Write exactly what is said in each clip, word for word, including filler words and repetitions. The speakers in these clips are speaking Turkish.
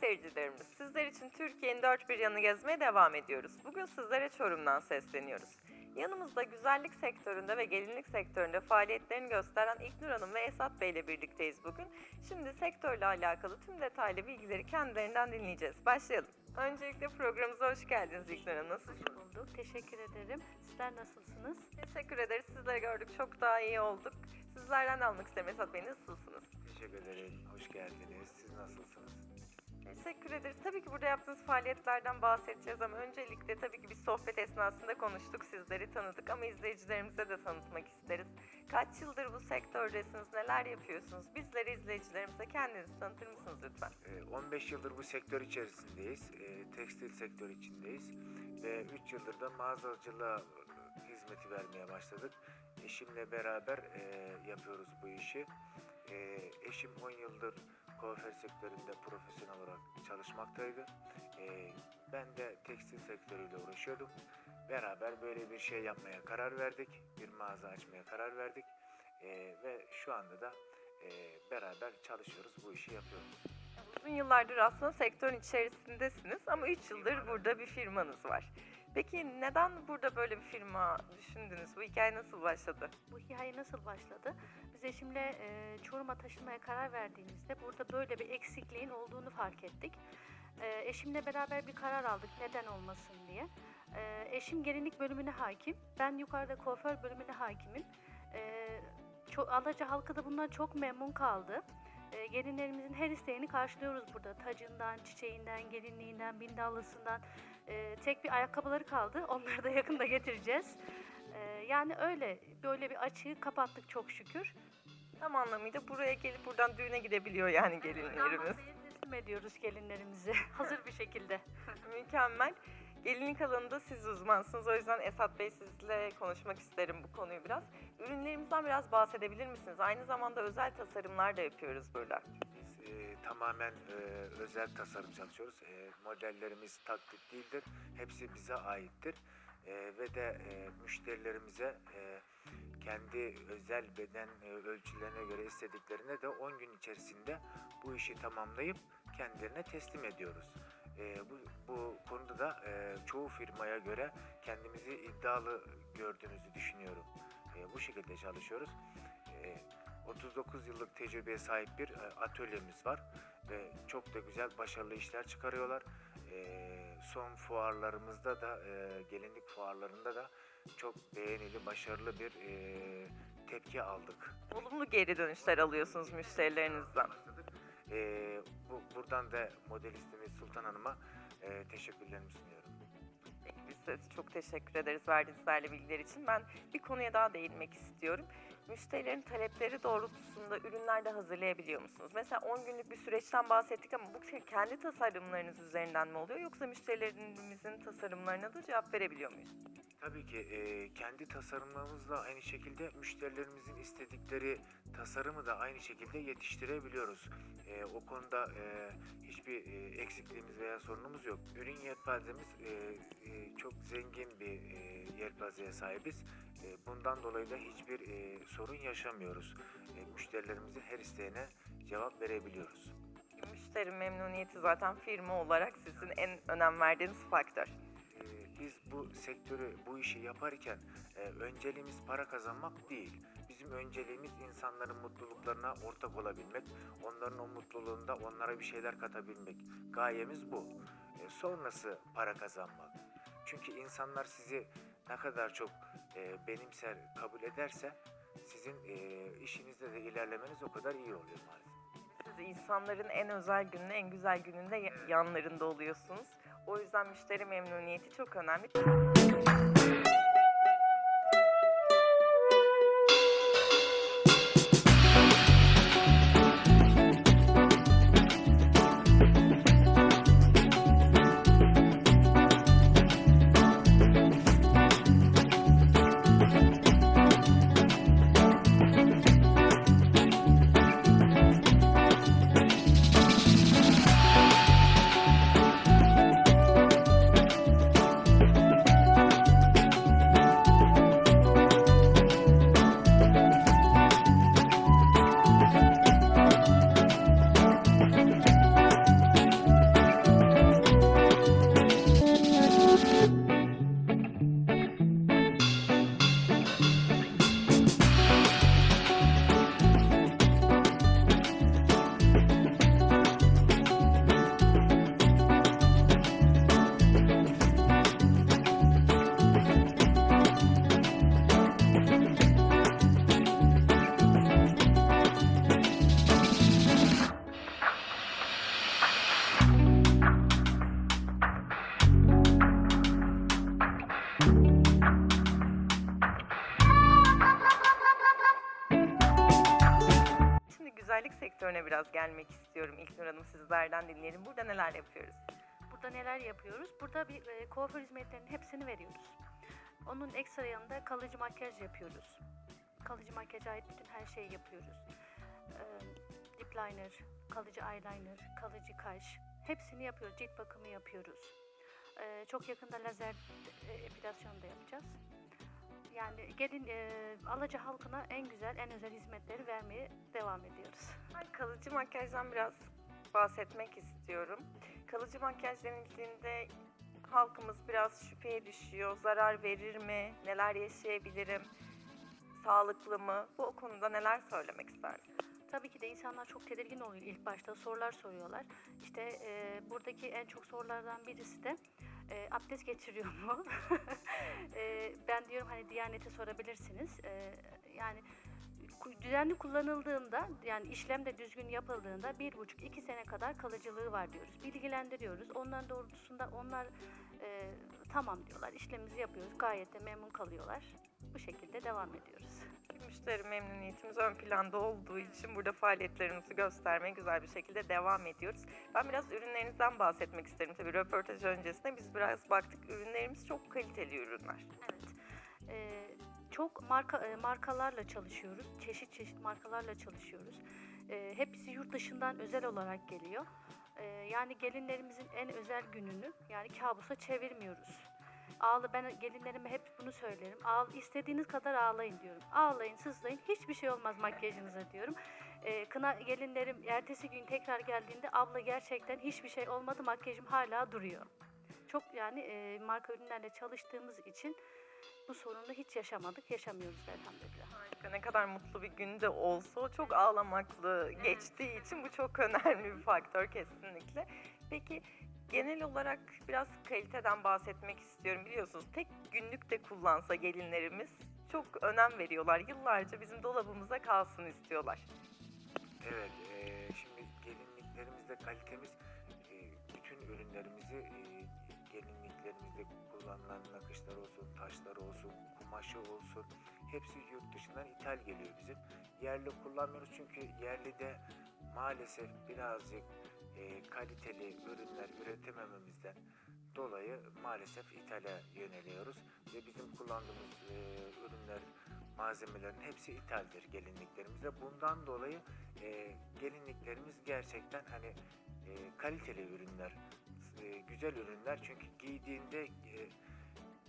Seyircilerimiz, sizler için Türkiye'nin dört bir yanı gezmeye devam ediyoruz. Bugün sizlere Çorum'dan sesleniyoruz. Yanımızda güzellik sektöründe ve gelinlik sektöründe faaliyetlerini gösteren İlknur Hanım ve Esat Bey ile birlikteyiz bugün. Şimdi sektörle alakalı tüm detaylı bilgileri kendilerinden dinleyeceğiz. Başlayalım. Öncelikle programımıza hoş geldiniz İlknur Hanım. Nasılsınız? Hoş bulduk. Teşekkür ederim. Sizler nasılsınız? Teşekkür ederiz. Sizleri gördük. Çok daha iyi olduk. Sizlerden de almak isterim. Esat Bey, nasılsınız? Teşekkür ederim. Hoş geldiniz. Siz nasılsınız? Teşekkür ederiz. Tabii ki burada yaptığınız faaliyetlerden bahsedeceğiz ama öncelikle tabii ki bir sohbet esnasında konuştuk, sizleri tanıdık ama izleyicilerimize de tanıtmak isteriz. Kaç yıldır bu sektördesiniz, neler yapıyorsunuz? Bizlere, izleyicilerimize kendinizi tanıtır mısınız lütfen? on beş yıldır bu sektör içerisindeyiz, tekstil sektörü içindeyiz ve üç yıldır da mağazacılığa hizmeti vermeye başladık. Eşimle beraber yapıyoruz bu işi. Eşim on yıldır kuaför sektöründe profesyonel olarak çalışmaktaydı. Ee, ben de tekstil sektörüyle uğraşıyordum. Beraber böyle bir şey yapmaya karar verdik. Bir mağaza açmaya karar verdik. Ee, ve şu anda da e, beraber çalışıyoruz, bu işi yapıyoruz. Uzun yıllardır aslında sektörün içerisindesiniz ama üç yıldır burada bir firmanız var. Peki neden burada böyle bir firma düşündünüz? Bu hikaye nasıl başladı? Bu hikaye nasıl başladı? Biz eşimle e, Çorum'a taşınmaya karar verdiğimizde burada böyle bir eksikliğin olduğunu fark ettik. E, eşimle beraber bir karar aldık, neden olmasın diye. E, eşim gelinlik bölümüne hakim, ben yukarıda kuaför bölümüne hakimim. E, Alaca halkı da bundan çok memnun kaldı. E, gelinlerimizin her isteğini karşılıyoruz burada. Tacından, çiçeğinden, gelinliğinden, bindallısından. E, tek bir ayakkabıları kaldı. Onları da yakında getireceğiz. E, yani öyle. Böyle bir açığı kapattık çok şükür. Tam anlamıyla buraya gelip buradan düğüne gidebiliyor yani gelinlerimiz. Teslim ediyoruz gelinlerimizi. Hazır bir şekilde. Mükemmel. Gelinlik alanında siz uzmansınız. O yüzden Esat Bey, sizle konuşmak isterim bu konuyu biraz. Ürünlerimizden biraz bahsedebilir misiniz? Aynı zamanda özel tasarımlar da yapıyoruz burada. Biz e, tamamen e, özel tasarım çalışıyoruz. E, modellerimiz taklit değildir. Hepsi bize aittir. E, ve de e, müşterilerimize e, kendi özel beden e, ölçülerine göre istediklerine de on gün içerisinde bu işi tamamlayıp kendilerine teslim ediyoruz. E, bu, bu konuda da e, çoğu firmaya göre kendimizi iddialı gördüğünüzü düşünüyorum. E, bu şekilde çalışıyoruz. E, otuz dokuz yıllık tecrübeye sahip bir e, atölyemiz var ve çok da güzel, başarılı işler çıkarıyorlar. E, son fuarlarımızda da, e, gelinlik fuarlarında da çok beğenili, başarılı bir e, tepki aldık. Olumlu geri dönüşler alıyorsunuz müşterilerinizden. Ee, bu, buradan da modelistimiz Sultan Hanım'a e, teşekkürlerimi sunuyorum. Peki, biz çok teşekkür ederiz verdiğiniz değerli bilgiler için. Ben bir konuya daha değinmek istiyorum. Müşterilerin talepleri doğrultusunda ürünler de hazırlayabiliyor musunuz? Mesela on günlük bir süreçten bahsettik ama bu kendi tasarımlarınız üzerinden mi oluyor? Yoksa müşterilerimizin tasarımlarına da cevap verebiliyor muyuz? Tabii ki e, kendi tasarımlarımızla aynı şekilde müşterilerimizin istedikleri tasarımı da aynı şekilde yetiştirebiliyoruz. E, o konuda e, hiçbir e, eksikliğimiz veya sorunumuz yok. Ürün yelpazemiz e, e, çok zengin bir e, yelpazeye sahibiz. E, bundan dolayı da hiçbir e, sorun yaşamıyoruz. E, müşterilerimizin her isteğine cevap verebiliyoruz. Müşteri memnuniyeti zaten firma olarak sizin en önem verdiğiniz faktör. Biz bu sektörü, bu işi yaparken e, önceliğimiz para kazanmak değil. Bizim önceliğimiz insanların mutluluklarına ortak olabilmek, onların o mutluluğunda onlara bir şeyler katabilmek. Gayemiz bu. E, sonrası para kazanmak. Çünkü insanlar sizi ne kadar çok e, benimser, kabul ederse sizin e, işinizde de ilerlemeniz o kadar iyi oluyor maalesef. Siz insanların en özel gününde, en güzel gününde yanlarında oluyorsunuz. O yüzden müşteri memnuniyeti çok önemli. Güzellik sektörüne biraz gelmek istiyorum. İlknur Hanım, sizlerden dinleyelim. Burada neler yapıyoruz? Burada neler yapıyoruz? Burada bir e, kuaför hizmetlerinin hepsini veriyoruz. Onun ekstra yanında kalıcı makyaj yapıyoruz. Kalıcı makyaja ait bütün her şeyi yapıyoruz. E, dip liner, kalıcı eyeliner, kalıcı kaş, hepsini yapıyoruz. Cilt bakımı yapıyoruz. E, çok yakında lazer e, epilasyonu da yapacağız. Yani gelin e, Alaca halkına en güzel, en özel hizmetleri vermeye devam ediyoruz. Ben kalıcı makyajdan biraz bahsetmek istiyorum. Kalıcı makyaj denildiğinde halkımız biraz şüpheye düşüyor. Zarar verir mi? Neler yaşayabilirim? Sağlıklı mı? Bu konuda neler söylemek istersin? Tabii ki de insanlar çok tedirgin oluyor ilk başta. Sorular soruyorlar. İşte e, buradaki en çok sorulardan birisi de E, abdest geçiriyor mu? e, ben diyorum hani Diyanet'e sorabilirsiniz. E, yani düzenli kullanıldığında, yani işlem de düzgün yapıldığında bir buçuk iki sene kadar kalıcılığı var diyoruz. Bilgilendiriyoruz. Onların doğrultusunda onlar e, tamam diyorlar. İşlemimizi yapıyoruz. Gayet de memnun kalıyorlar. Bu şekilde devam ediyoruz. Müşteri memnuniyetimiz ön planda olduğu için burada faaliyetlerimizi göstermeye güzel bir şekilde devam ediyoruz. Ben biraz ürünlerinizden bahsetmek isterim. Tabii röportaj öncesinde biz biraz baktık. Ürünlerimiz çok kaliteli ürünler. Evet. Ee, çok marka markalarla çalışıyoruz. Çeşit çeşit markalarla çalışıyoruz. Ee, hepsi yurt dışından özel olarak geliyor. Ee, yani gelinlerimizin en özel gününü, yani kabusa çevirmiyoruz. Ağla, ben gelinlerime hep bunu söylerim. Ağla, istediğiniz kadar ağlayın diyorum. Ağlayın, sızlayın, hiçbir şey olmaz makyajınıza diyorum. Ee, kına gelinlerim ertesi gün tekrar geldiğinde, abla gerçekten hiçbir şey olmadı, makyajım hala duruyor. Çok yani e, marka ürünlerle çalıştığımız için bu sorunu hiç yaşamadık, yaşamıyoruz elhamdülillah. Harika, ne kadar mutlu bir gün de olsa çok ağlamaklı geçtiği için bu çok önemli bir faktör kesinlikle. Peki genel olarak biraz kaliteden bahsetmek istiyorum. Biliyorsunuz tek günlük de kullansa gelinlerimiz çok önem veriyorlar. Yıllarca bizim dolabımıza kalsın istiyorlar. Evet, e, şimdi gelinliklerimizde kalitemiz e, bütün ürünlerimizi e, gelinliklerimizde kullanılan nakışlar olsun, taşlar olsun, kumaşı olsun hepsi yurt dışından ithal geliyor bizim. Yerli kullanmıyoruz çünkü yerli de maalesef birazcık E, kaliteli ürünler üretemememizden dolayı maalesef ithale yöneliyoruz ve bizim kullandığımız e, ürünler, malzemelerin hepsi ithaldir gelinliklerimizde. Bundan dolayı e, gelinliklerimiz gerçekten hani e, kaliteli ürünler, e, güzel ürünler, çünkü giydiğinde e,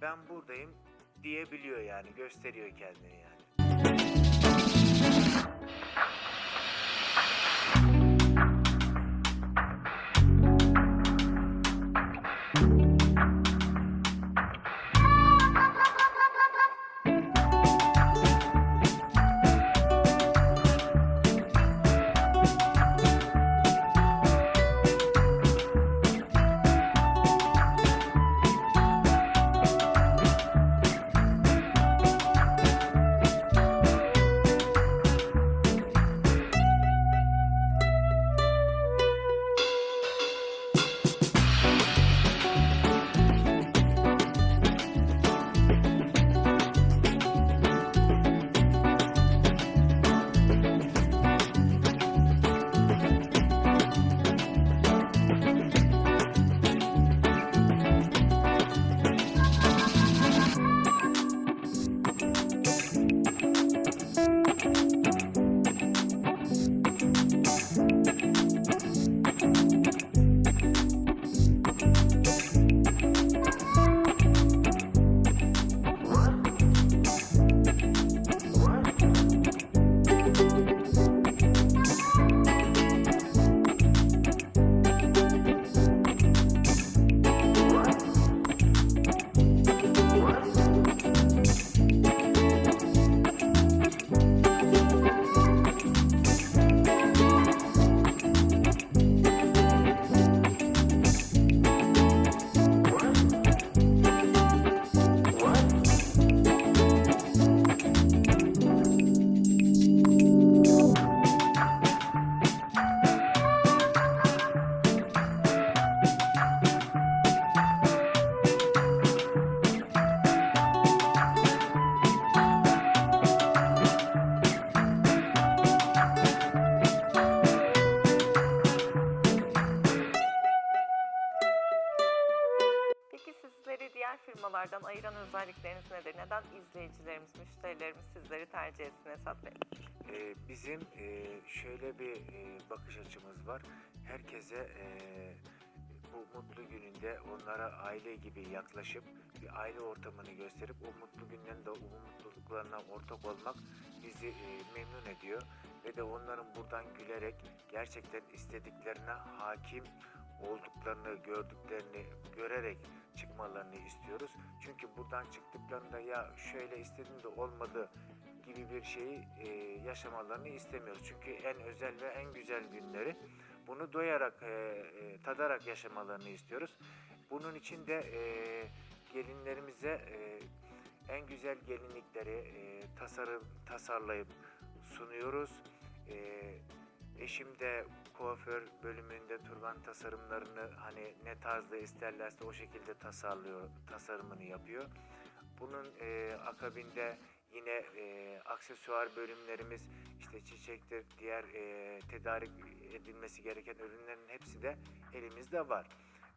ben buradayım diyebiliyor, yani gösteriyor kendini yani. Firmalardan ayıran özellikleriniz nedir? Neden izleyicilerimiz, müşterilerimiz sizleri tercih etsin Esat Bey? Ee, bizim e, şöyle bir e, bakış açımız var. Herkese e, bu mutlu gününde onlara aile gibi yaklaşıp bir aile ortamını gösterip o mutlu günlerinde o mutluluklarına ortak olmak bizi e, memnun ediyor. Ve de onların buradan gülerek gerçekten istediklerine hakim olduklarını, gördüklerini görerek çıkmalarını istiyoruz. Çünkü buradan çıktıklarında ya şöyle istedim de olmadı gibi bir şeyi e, yaşamalarını istemiyoruz. Çünkü en özel ve en güzel günleri bunu doyarak, e, e, tadarak yaşamalarını istiyoruz. Bunun için de e, gelinlerimize e, en güzel gelinlikleri e, tasarım, tasarlayıp sunuyoruz. E, Eşim de kuaför bölümünde turban tasarımlarını hani ne tarzda isterlerse o şekilde tasarlıyor, tasarımını yapıyor. Bunun e, akabinde yine e, aksesuar bölümlerimiz, işte çiçektir, diğer e, tedarik edilmesi gereken ürünlerin hepsi de elimizde var.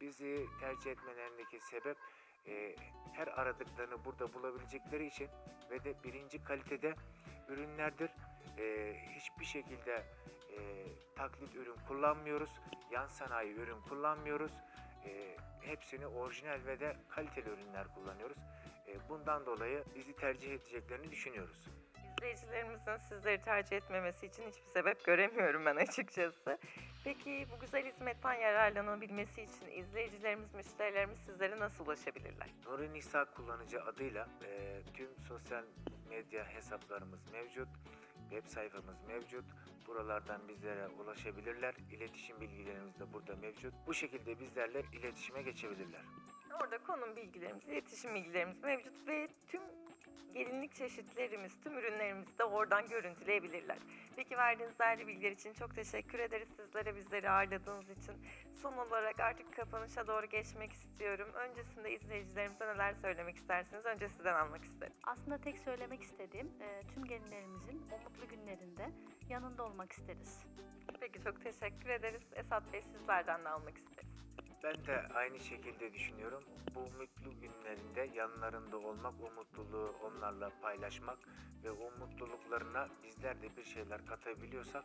Bizi tercih etmelerindeki sebep e, her aradıklarını burada bulabilecekleri için ve de birinci kalitede ürünlerdir. E, hiçbir şekilde E, taklit ürün kullanmıyoruz, yan sanayi ürün kullanmıyoruz, e, hepsini orijinal ve de kaliteli ürünler kullanıyoruz. E, bundan dolayı bizi tercih edeceklerini düşünüyoruz. İzleyicilerimizin sizleri tercih etmemesi için hiçbir sebep göremiyorum ben açıkçası. Peki bu güzel hizmetten yararlanabilmesi için izleyicilerimiz, müşterilerimiz sizlere nasıl ulaşabilirler? Nuri Nisa kullanıcı adıyla e, tüm sosyal medya hesaplarımız mevcut. Web sayfamız mevcut. Buralardan bizlere ulaşabilirler. İletişim bilgilerimiz de burada mevcut. Bu şekilde bizlerle iletişime geçebilirler. Orada konum bilgilerimiz, iletişim bilgilerimiz mevcut ve tüm gelinlik çeşitlerimiz, tüm ürünlerimizi de oradan görüntüleyebilirler. Peki verdiğiniz değerli bilgiler için çok teşekkür ederiz sizlere, bizleri ağırladığınız için. Son olarak artık kapanışa doğru geçmek istiyorum. Öncesinde izleyicilerimize neler söylemek istersiniz? Önce sizden almak isterim. Aslında tek söylemek istediğim tüm gelinlerimizin o mutlu günlerinde yanında olmak isteriz. Peki çok teşekkür ederiz. Esat Bey, sizlerden de almak isteriz. Ben de aynı şekilde düşünüyorum. Bu mutlu günlerinde yanlarında olmak, o mutluluğu onlarla paylaşmak ve o mutluluklarına bizler de bir şeyler katabiliyorsak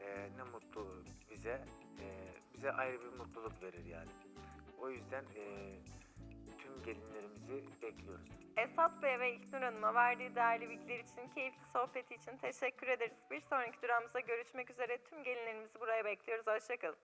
e, ne mutlu bize. E, bize ayrı bir mutluluk verir yani. O yüzden e, tüm gelinlerimizi bekliyoruz. Esat Bey ve İlknur Hanım'a verdiği değerli bilgiler için, keyifli sohbeti için teşekkür ederiz. Bir sonraki durağımızda görüşmek üzere. Tüm gelinlerimizi buraya bekliyoruz. Hoşçakalın.